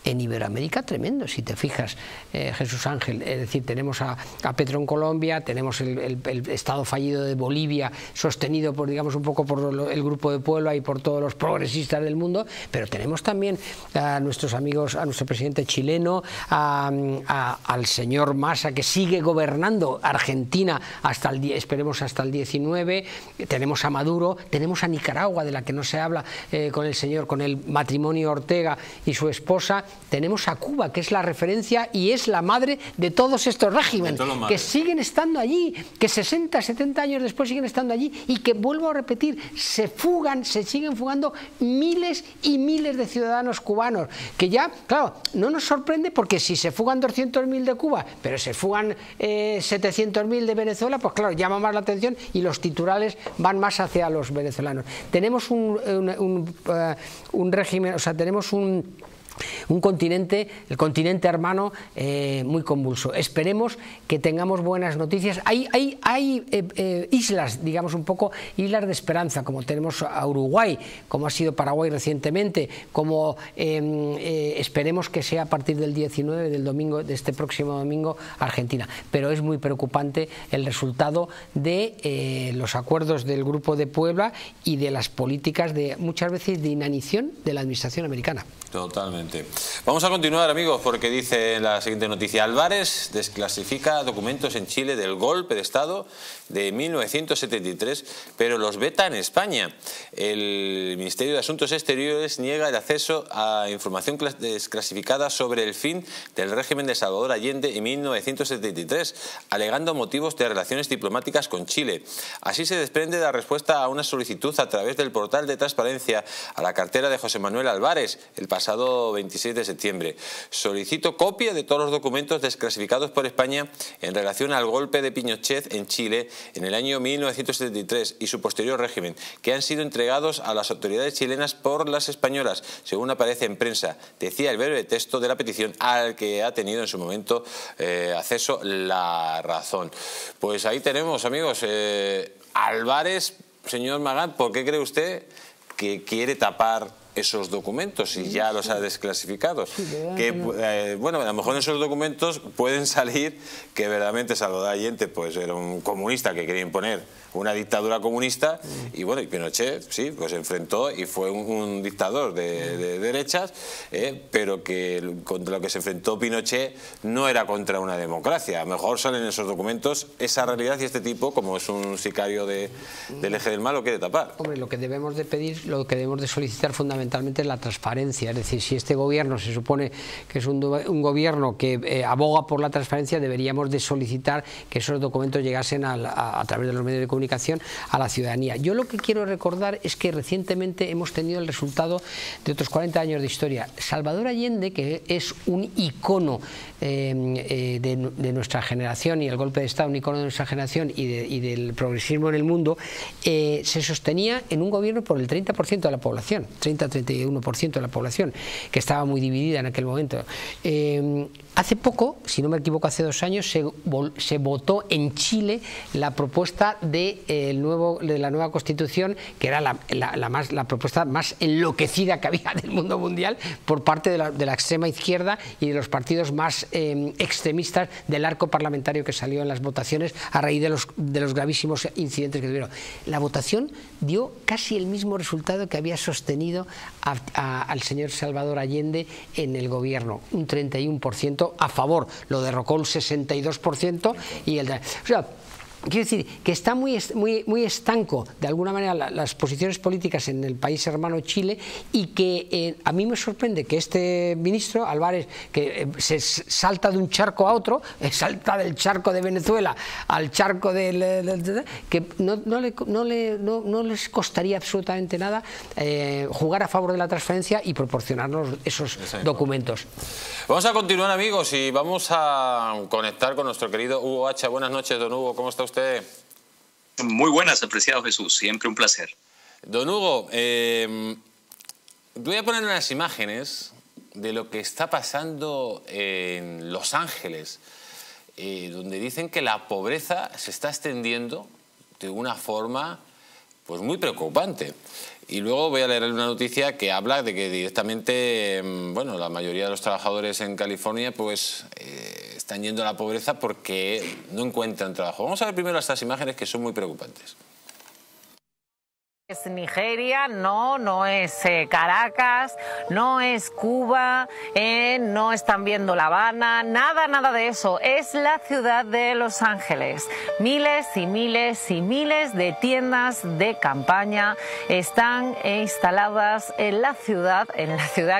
en Iberoamérica tremendo, si te fijas, Jesús Ángel. Es decir, tenemos a Petro en Colombia, tenemos el Estado fallido de Bolivia, sostenido por, digamos, un poco por el grupo de Puebla y por todos los progresistas del mundo, pero tenemos también a nuestros amigos, a nuestro presidente chileno, al señor Massa, que sigue gobernando Argentina hasta el, esperemos hasta el 19, tenemos a Maduro, tenemos a Nicaragua, de la que no se habla, con el matrimonio Ortega y su esposa. Tenemos a Cuba, que es la referencia y es la madre de todos estos regímenes, que siguen estando allí, que 60, 70 años después siguen estando allí y que, vuelvo a repetir, se siguen fugando miles y miles de ciudadanos cubanos, que ya, claro, no nos sorprende, porque si se fugan 200.000 de Cuba, pero se fugan 700.000 de Venezuela, pues claro, llama más la atención y los titulares van más hacia los venezolanos. Tenemos un régimen, o sea, tenemos un continente, el continente hermano, muy convulso. Esperemos que tengamos buenas noticias. Hay islas, digamos, un poco islas de esperanza, como tenemos a Uruguay, como ha sido Paraguay recientemente, como esperemos que sea a partir del 19, del domingo, de este próximo domingo, Argentina. Pero es muy preocupante el resultado de los acuerdos del Grupo de Puebla y de las políticas de, muchas veces, de inanición de la administración americana. Totalmente. Vamos a continuar, amigos, porque dice la siguiente noticia: Albares desclasifica documentos en Chile del golpe de Estado de 1973, pero los veta en España. El Ministerio de Asuntos Exteriores niega el acceso a información desclasificada sobre el fin del régimen de Salvador Allende en 1973, alegando motivos de relaciones diplomáticas con Chile. Así se desprende de la respuesta a una solicitud a través del portal de transparencia a la cartera de José Manuel Albares el pasado 26 de septiembre. Solicito copia de todos los documentos desclasificados por España en relación al golpe de Pinochet en Chile en el año 1973 y su posterior régimen, que han sido entregados a las autoridades chilenas por las españolas, según aparece en prensa, decía el breve texto de la petición al que ha tenido en su momento acceso la razón. Pues ahí tenemos, amigos, Albares, señor Magán, ¿por qué cree usted que quiere tapar esos documentos y ya los ha desclasificado? Que, bueno, a lo mejor en esos documentos pueden salir que verdaderamente Salvador Allende pues era un comunista que quería imponer una dictadura comunista, y bueno, y Pinochet sí, pues enfrentó y fue un dictador de derechas, pero que contra lo que se enfrentó Pinochet no era contra una democracia. A lo mejor salen esos documentos esa realidad, y este tipo, como es un sicario del eje del mal, lo quiere tapar. Hombre, lo que debemos de solicitar fundamentalmente fundamentalmente la transparencia, es decir, si este gobierno se supone que es un gobierno que aboga por la transparencia, deberíamos de solicitar que esos documentos llegasen a través de los medios de comunicación a la ciudadanía. Yo lo que quiero recordar es que recientemente hemos tenido el resultado de otros 40 años de historia. Salvador Allende, que es un icono de nuestra generación, y el golpe de Estado, un icono de nuestra generación y del progresismo en el mundo, se sostenía en un gobierno por el 30% de la población, 30-31% de la población, que estaba muy dividida en aquel momento. Hace poco, si no me equivoco, hace 2 años, se votó en Chile la propuesta de la nueva Constitución, que era la propuesta más enloquecida que había del mundo mundial por parte de la extrema izquierda y de los partidos más extremistas del arco parlamentario que salió en las votaciones a raíz de los gravísimos incidentes que tuvieron. La votación dio casi el mismo resultado que había sostenido al señor Salvador Allende en el gobierno, un 31% a favor, lo derrocó un 62% y el... O sea, quiero decir que está muy estanco de alguna manera las posiciones políticas en el país hermano Chile, y que a mí me sorprende que este ministro Albares, que se salta de un charco a otro, salta del charco de Venezuela al charco de que no les costaría absolutamente nada jugar a favor de la transferencia y proporcionarnos esos documentos. Vamos a continuar, amigos, y vamos a conectar con nuestro querido Hugo Hacha. Buenas noches, don Hugo, ¿cómo está usted? Muy buenas, apreciado Jesús, siempre un placer. Don Hugo, voy a poner unas imágenes de lo que está pasando en Los Ángeles, donde dicen que la pobreza se está extendiendo de una forma pues muy preocupante. Y luego voy a leer una noticia que habla de que directamente, bueno, la mayoría de los trabajadores en California pues están yendo a la pobreza porque no encuentran trabajo. Vamos a ver primero estas imágenes que son muy preocupantes. Es Nigeria, no es Caracas, no es Cuba, no están viendo La Habana, nada de eso. Es la ciudad de Los Ángeles. Miles y miles y miles de tiendas de campaña están instaladas en la ciudad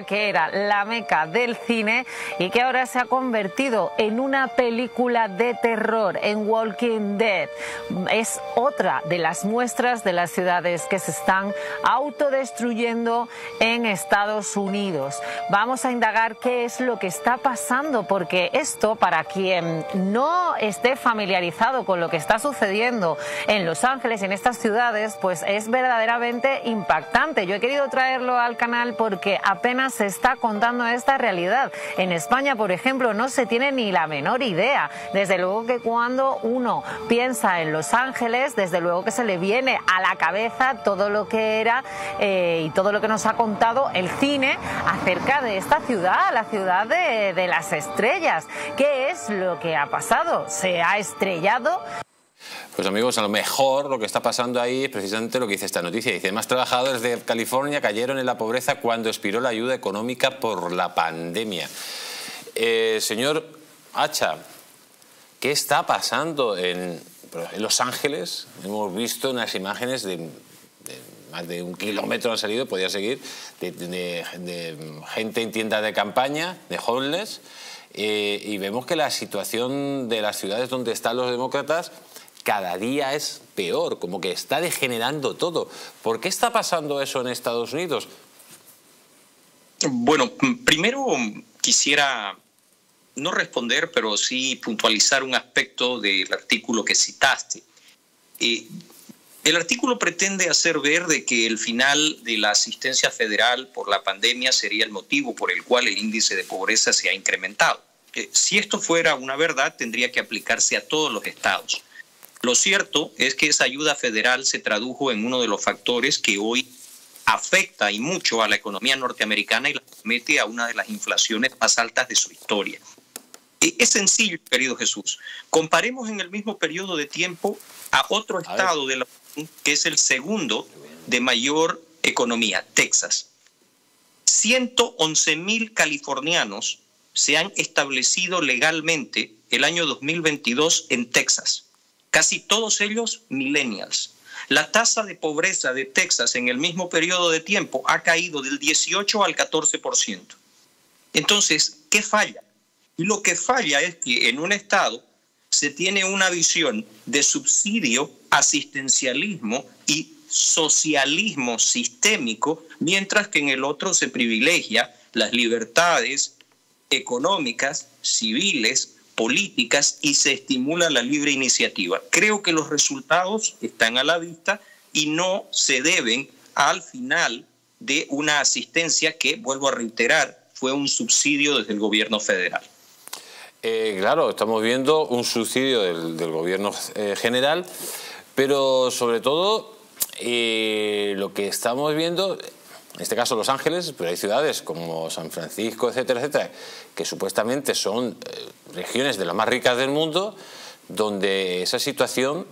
que era la meca del cine y que ahora se ha convertido en una película de terror, en Walking Dead. Es otra de las muestras de las ciudades que se están autodestruyendo en Estados Unidos. Vamos a indagar qué es lo que está pasando, porque esto, para quien no esté familiarizado con lo que está sucediendo en Los Ángeles, en estas ciudades, pues es verdaderamente impactante. Yo he querido traerlo al canal porque apenas se está contando esta realidad. En España, por ejemplo, no se tiene ni la menor idea. Desde luego que cuando uno piensa en Los Ángeles, desde luego que se le viene a la cabeza todo lo que era y todo lo que nos ha contado el cine acerca de esta ciudad, la ciudad de las estrellas. ¿Qué es lo que ha pasado? ¿Se ha estrellado? Pues amigos, a lo mejor lo que está pasando ahí es precisamente lo que dice esta noticia. Dice, más trabajadores de California cayeron en la pobreza cuando expiró la ayuda económica por la pandemia. Señor Hacha, ¿qué está pasando en Los Ángeles? Hemos visto unas imágenes de más de 1 kilómetro han salido, podía seguir, de gente en tiendas de campaña, de homeless, y vemos que la situación de las ciudades donde están los demócratas cada día es peor, como que está degenerando todo. ¿Por qué está pasando eso en Estados Unidos? Bueno, primero quisiera no responder, pero sí puntualizar un aspecto del artículo que citaste. El artículo pretende hacer ver de que el final de la asistencia federal por la pandemia sería el motivo por el cual el índice de pobreza se ha incrementado. Si esto fuera una verdad, tendría que aplicarse a todos los estados. Lo cierto es que esa ayuda federal se tradujo en uno de los factores que hoy afecta y mucho a la economía norteamericana y la mete a una de las inflaciones más altas de su historia. Es sencillo, querido Jesús. Comparemos en el mismo periodo de tiempo a otro estado de la Unión que es el segundo de mayor economía, Texas. 111.000 californianos se han establecido legalmente el año 2022 en Texas. Casi todos ellos millennials. La tasa de pobreza de Texas en el mismo periodo de tiempo ha caído del 18 al 14%. Entonces, ¿qué falla? Y lo que falla es que en un Estado se tiene una visión de subsidio, asistencialismo y socialismo sistémico, mientras que en el otro se privilegia las libertades económicas, civiles, políticas y se estimula la libre iniciativa. Creo que los resultados están a la vista y no se deben al final de una asistencia que, vuelvo a reiterar, fue un subsidio desde el gobierno federal. Claro, estamos viendo un subsidio del gobierno general, pero sobre todo lo que estamos viendo, en este caso Los Ángeles, pero hay ciudades como San Francisco, etcétera, etcétera, que supuestamente son regiones de las más ricas del mundo, donde esa situación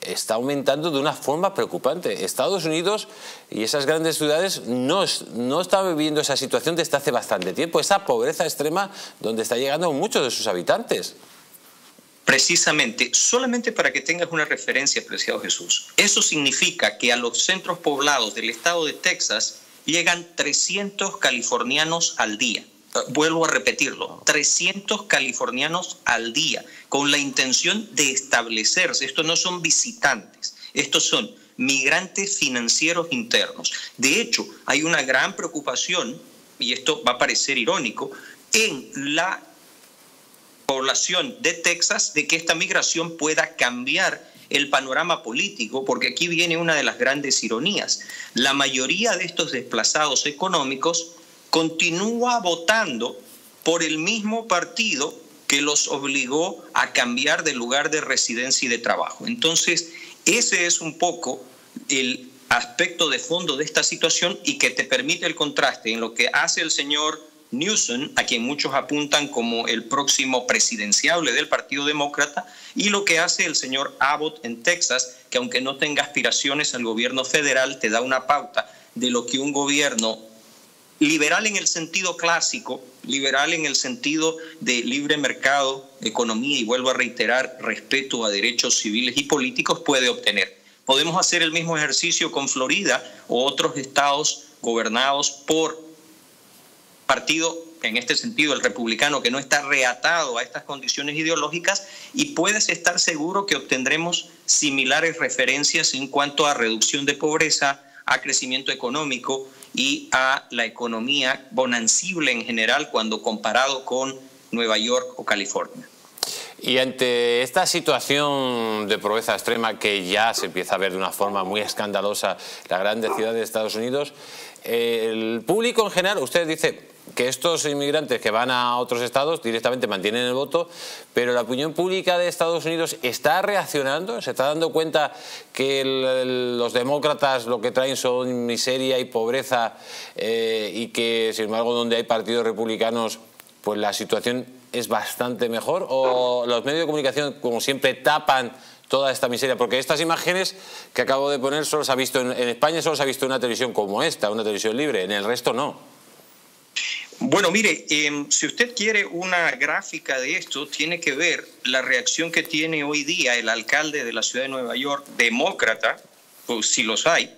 está aumentando de una forma preocupante. Estados Unidos y esas grandes ciudades no están viviendo esa situación desde hace bastante tiempo, esa pobreza extrema donde está llegando muchos de sus habitantes. Precisamente, solamente para que tengas una referencia, preciado Jesús, eso significa que a los centros poblados del estado de Texas llegan 300 californianos al día. Vuelvo a repetirlo, 300 californianos al día, con la intención de establecerse. Estos no son visitantes, estos son migrantes financieros internos. De hecho, hay una gran preocupación, y esto va a parecer irónico, en la población de Texas de que esta migración pueda cambiar el panorama político, porque aquí viene una de las grandes ironías. La mayoría de estos desplazados económicos continúa votando por el mismo partido que los obligó a cambiar de lugar de residencia y de trabajo. Entonces, ese es un poco el aspecto de fondo de esta situación y que te permite el contraste en lo que hace el señor Newsom, a quien muchos apuntan como el próximo presidenciable del Partido Demócrata, y lo que hace el señor Abbott en Texas, que aunque no tenga aspiraciones al gobierno federal, te da una pauta de lo que un gobierno liberal en el sentido clásico, liberal en el sentido de libre mercado, economía y, vuelvo a reiterar, respeto a derechos civiles y políticos puede obtener. Podemos hacer el mismo ejercicio con Florida o otros estados gobernados por partido, en este sentido el republicano, que no está reatado a estas condiciones ideológicas, y puedes estar seguro que obtendremos similares referencias en cuanto a reducción de pobreza, a crecimiento económico y a la economía bonancible en general cuando comparado con Nueva York o California. Y ante esta situación de pobreza extrema que ya se empieza a ver de una forma muy escandalosa en las grandes ciudades de Estados Unidos, el público en general, usted dice que estos inmigrantes que van a otros estados directamente mantienen el voto, pero la opinión pública de Estados Unidos está reaccionando, se está dando cuenta que los demócratas lo que traen son miseria y pobreza y que, sin embargo, donde hay partidos republicanos, pues la situación es bastante mejor, o los medios de comunicación, como siempre, tapan toda esta miseria, porque estas imágenes que acabo de poner solo se ha visto en España, solo se ha visto una televisión como esta, una televisión libre, en el resto no. Bueno, mire, si usted quiere una gráfica de esto, tiene que ver la reacción que tiene hoy día el alcalde de la ciudad de Nueva York, demócrata, pues si los hay,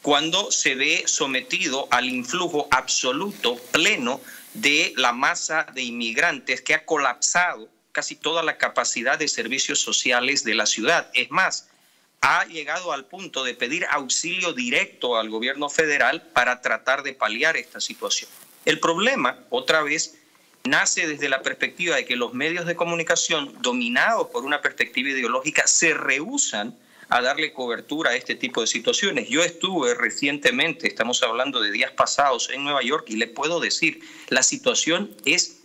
cuando se ve sometido al influjo absoluto, pleno, de la masa de inmigrantes que ha colapsado casi toda la capacidad de servicios sociales de la ciudad. Es más, ha llegado al punto de pedir auxilio directo al gobierno federal para tratar de paliar esta situación. El problema, otra vez, nace desde la perspectiva de que los medios de comunicación, dominados por una perspectiva ideológica, se rehúsan a darle cobertura a este tipo de situaciones. Yo estuve recientemente, estamos hablando de días pasados, en Nueva York, y le puedo decir, la situación es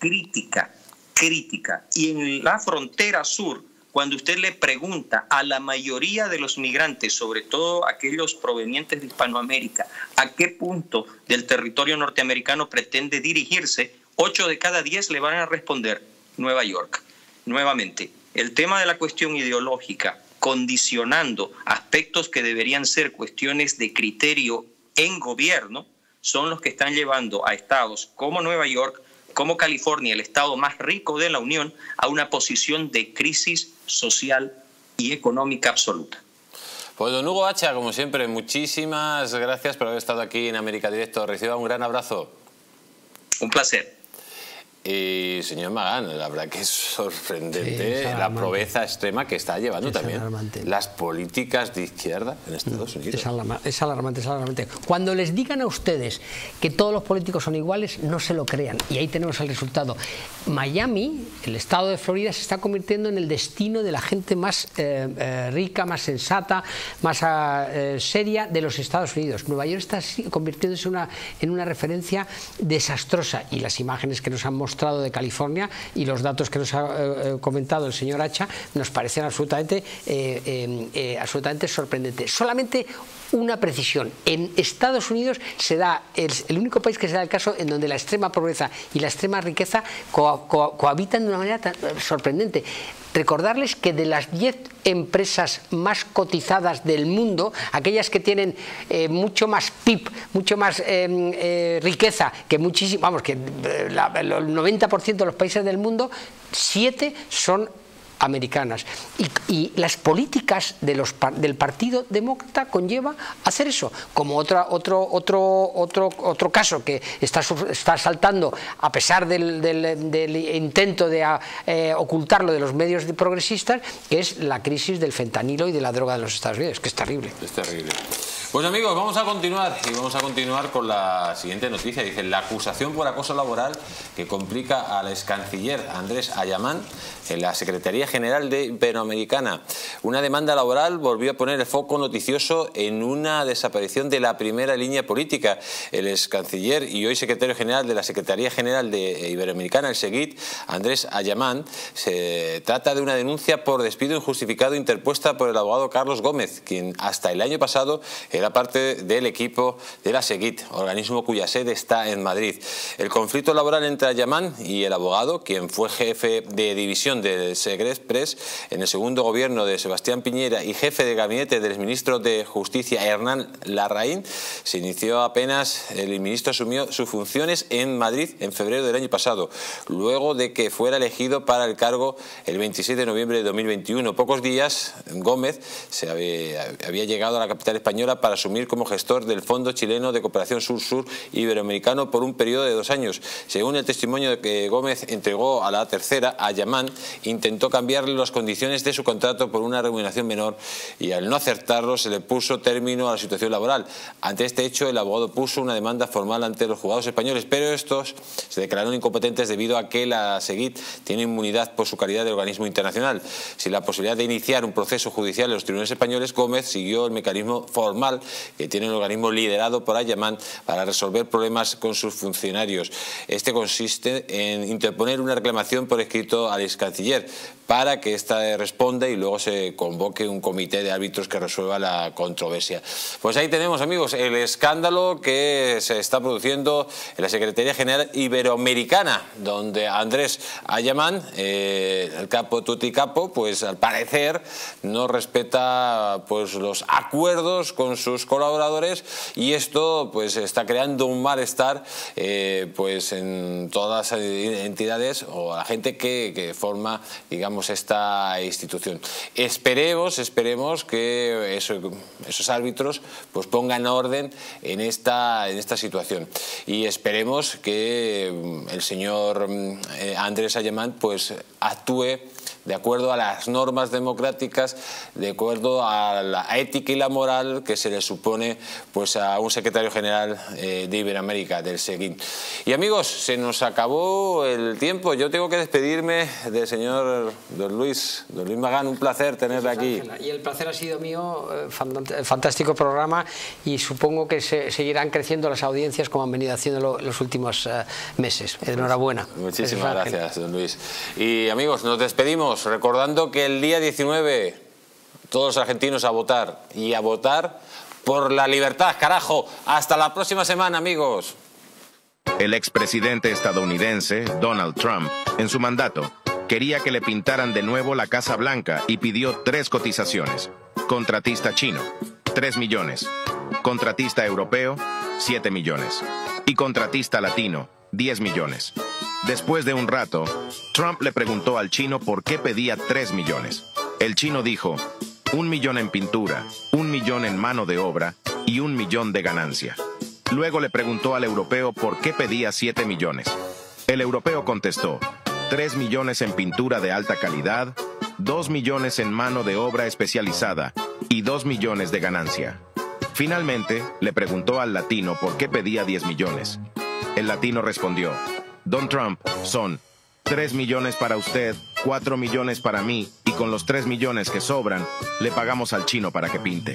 crítica, crítica. Y en la frontera sur, cuando usted le pregunta a la mayoría de los migrantes, sobre todo aquellos provenientes de Hispanoamérica, a qué punto del territorio norteamericano pretende dirigirse, 8 de cada 10 le van a responder Nueva York. Nuevamente, el tema de la cuestión ideológica, condicionando aspectos que deberían ser cuestiones de criterio en gobierno, son los que están llevando a estados como Nueva York, como California, el estado más rico de la Unión, a una posición de crisis social y económica absoluta. Pues don Hugo Hacha, como siempre, muchísimas gracias por haber estado aquí en América Directo. Reciba un gran abrazo. Un placer. Y señor Magal, la verdad que es sorprendente la proeza extrema que está llevando también las políticas de izquierda en Estados Unidos. Es alarmante, es alarmante. Cuando les digan a ustedes que todos los políticos son iguales, no se lo crean. Y ahí tenemos el resultado. Miami, el estado de Florida, se está convirtiendo en el destino de la gente más rica, más sensata, más seria de los Estados Unidos. Nueva York está convirtiéndose en una referencia desastrosa. Y las imágenes que nos han mostrado de California y los datos que nos ha comentado el señor Hacha nos parecen absolutamente, absolutamente sorprendentes. Solamente una precisión: en Estados Unidos se da el único país que se da el caso en donde la extrema pobreza y la extrema riqueza cohabitan de una manera tan sorprendente. Recordarles que de las 10 empresas más cotizadas del mundo, aquellas que tienen mucho más PIB, mucho más riqueza, que muchísimo, vamos, que el 90% de los países del mundo, 7 son americanas. Y las políticas de del Partido Demócrata conlleva hacer eso. Como otro caso que está saltando, a pesar del intento de ocultarlo de los medios progresistas, que es la crisis del fentanilo y de la droga de los Estados Unidos, que es terrible. Es terrible. Pues amigos, vamos a continuar y vamos a continuar con la siguiente noticia. Dice: la acusación por acoso laboral que complica al excanciller Andrés Allamand en la Secretaría General de Iberoamericana. Una demanda laboral volvió a poner el foco noticioso en una desaparición de la primera línea política. El excanciller y hoy secretario general de la Secretaría General de Iberoamericana, el SEGIB, Andrés Allamand, se trata de una denuncia por despido injustificado interpuesta por el abogado Carlos Gómez, quien hasta el año pasado era parte del equipo de la SEGIB, organismo cuya sede está en Madrid. El conflicto laboral entre Allamand y el abogado, quien fue jefe de división del Segrest Press en el segundo gobierno de Sebastián Piñera y jefe de gabinete del exministro de Justicia Hernán Larraín, se inició apenas el ministro asumió sus funciones en Madrid en febrero del año pasado, luego de que fuera elegido para el cargo el 26 de noviembre de 2021. Pocos días, Gómez se había llegado a la capital española para asumir como gestor del Fondo Chileno de Cooperación Sur-Sur Iberoamericano por un periodo de 2 años. Según el testimonio que Gómez entregó a La Tercera, Allamand intentó cambiarle las condiciones de su contrato por una remuneración menor y al no acertarlo se le puso término a la situación laboral. Ante este hecho, el abogado puso una demanda formal ante los juzgados españoles, pero estos se declararon incompetentes debido a que la SEGIB tiene inmunidad por su calidad de organismo internacional. Sin la posibilidad de iniciar un proceso judicial en los tribunales españoles, Gómez siguió el mecanismo formal que tiene el organismo liderado por Allamand para resolver problemas con sus funcionarios. Este consiste en interponer una reclamación por escrito al excanciller para que ésta responda y luego se convoque un comité de árbitros que resuelva la controversia. Pues ahí tenemos, amigos, el escándalo que se está produciendo en la Secretaría General Iberoamericana, donde Andrés Allamand, el capo tutti capo, pues al parecer no respeta pues los acuerdos con sus colaboradores, y esto pues está creando un malestar pues en todas las entidades o la gente que forma, digamos, esta institución. Esperemos que esos árbitros pues pongan orden en esta situación, y esperemos que el señor Andrés Allamand pues actúe de acuerdo a las normas democráticas, de acuerdo a la ética y la moral que se le supone pues a un secretario general de Iberoamérica, del SEGIB. Y amigos, se nos acabó el tiempo. Yo tengo que despedirme del señor don Luis Magal. Un placer tenerle aquí. Y el placer ha sido mío. Fantástico programa, y supongo que seguirán creciendo las audiencias como han venido haciéndolo los últimos meses. Enhorabuena. Muchísimas gracias, don Luis. Y amigos, nos despedimos recordando que el día 19 todos los argentinos a votar, y a votar por la libertad, carajo. Hasta la próxima semana, amigos. El expresidente estadounidense Donald Trump, en su mandato, quería que le pintaran de nuevo la Casa Blanca y pidió 3 cotizaciones. Contratista chino, 3 millones. Contratista europeo, 7 millones. Y contratista latino, 10 millones. Después de un rato, Trump le preguntó al chino por qué pedía 3 millones. El chino dijo: 1 millón en pintura, 1 millón en mano de obra y 1 millón de ganancia. Luego le preguntó al europeo por qué pedía 7 millones. El europeo contestó, 3 millones en pintura de alta calidad, 2 millones en mano de obra especializada y 2 millones de ganancia. Finalmente, le preguntó al latino por qué pedía 10 millones. El latino respondió, Don Trump, son 3 millones para usted, 4 millones para mí, y con los 3 millones que sobran, le pagamos al chino para que pinte.